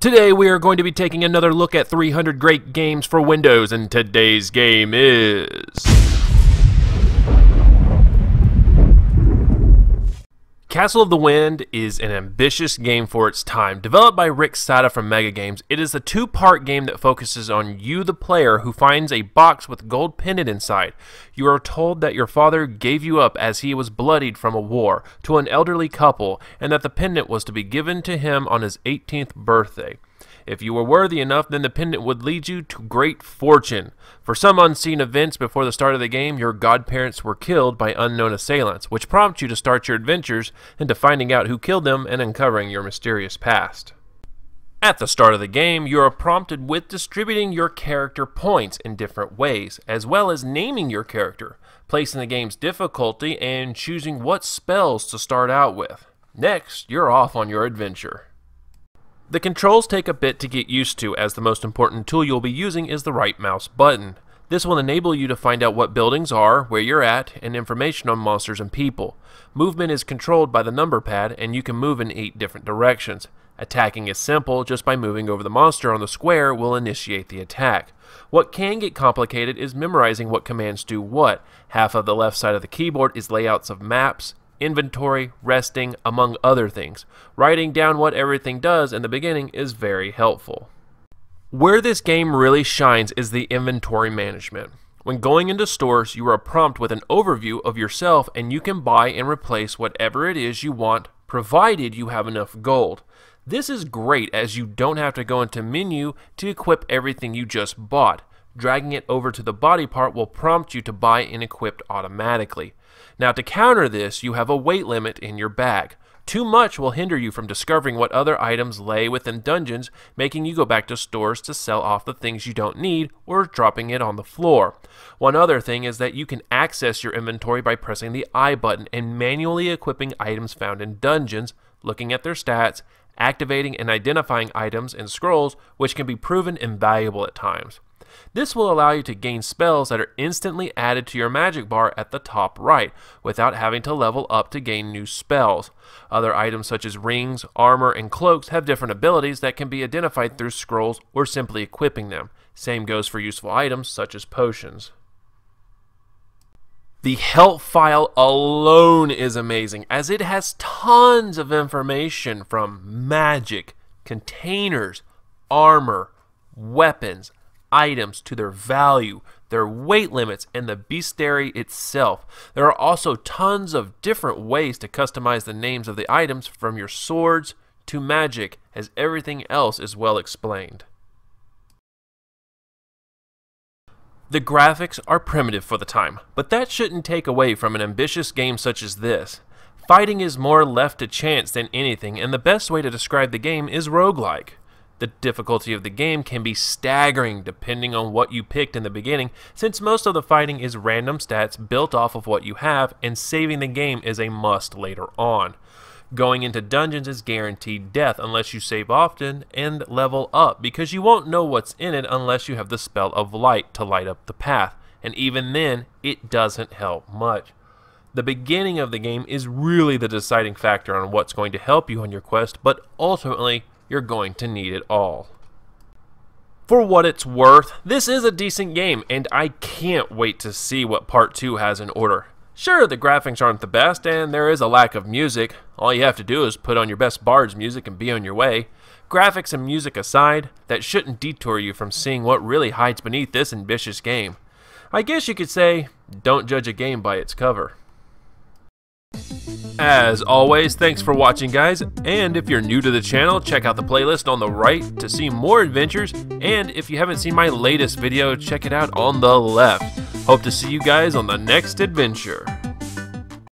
Today we are going to be taking another look at 300 great games for Windows, and today's game is Castle of the Wind. Is an ambitious game for its time. Developed by Rick Sada from Mega Games, it is a two-part game that focuses on you, the player, who finds a box with gold pendant inside. You are told that your father gave you up as he was bloodied from a war to an elderly couple, and that the pendant was to be given to him on his 18th birthday. If you were worthy enough, then the pendant would lead you to great fortune. For some unseen events before the start of the game, your godparents were killed by unknown assailants, which prompts you to start your adventures into finding out who killed them and uncovering your mysterious past. At the start of the game, you are prompted with distributing your character points in different ways, as well as naming your character, placing the game's difficulty, and choosing what spells to start out with. Next, you're off on your adventure. The controls take a bit to get used to, as the most important tool you'll be using is the right mouse button. This will enable you to find out what buildings are, where you're at, and information on monsters and people. Movement is controlled by the number pad, and you can move in 8 different directions. Attacking is simple, just by moving over the monster on the square will initiate the attack. What can get complicated is memorizing what commands do what. Half of the left side of the keyboard is layouts of maps, inventory, resting, among other things. Writing down what everything does in the beginning is very helpful. Where this game really shines is the inventory management. When going into stores, you are prompted with an overview of yourself, and you can buy and replace whatever it is you want, provided you have enough gold. This is great, as you don't have to go into menu to equip everything you just bought. Dragging it over to the body part will prompt you to buy and equip automatically. Now, to counter this, you have a weight limit in your bag. Too much will hinder you from discovering what other items lay within dungeons, making you go back to stores to sell off the things you don't need or dropping it on the floor. One other thing is that you can access your inventory by pressing the I button and manually equipping items found in dungeons, looking at their stats, activating and identifying items and scrolls, which can be proven invaluable at times. This will allow you to gain spells that are instantly added to your magic bar at the top right, without having to level up to gain new spells. Other items such as rings, armor, and cloaks have different abilities that can be identified through scrolls or simply equipping them. Same goes for useful items such as potions. The help file alone is amazing, as it has tons of information from magic, containers, armor, weapons, items to their value, their weight limits, and the bestiary itself. There are also tons of different ways to customize the names of the items, from your swords to magic, as everything else is well explained. The graphics are primitive for the time, but that shouldn't take away from an ambitious game such as this. Fighting is more left to chance than anything, and the best way to describe the game is roguelike. The difficulty of the game can be staggering depending on what you picked in the beginning, since most of the fighting is random stats built off of what you have, and saving the game is a must later on. Going into dungeons is guaranteed death unless you save often and level up, because you won't know what's in it unless you have the spell of light to light up the path, and even then it doesn't help much. The beginning of the game is really the deciding factor on what's going to help you on your quest, but ultimately you're going to need it all. For what it's worth, this is a decent game, and I can't wait to see what Part 2 has in order. Sure, the graphics aren't the best, and there is a lack of music. All you have to do is put on your best bard's music and be on your way. Graphics and music aside, that shouldn't detour you from seeing what really hides beneath this ambitious game. I guess you could say, don't judge a game by its cover. As always, thanks for watching, guys, and if you're new to the channel, check out the playlist on the right to see more adventures, and if you haven't seen my latest video, check it out on the left. Hope to see you guys on the next adventure.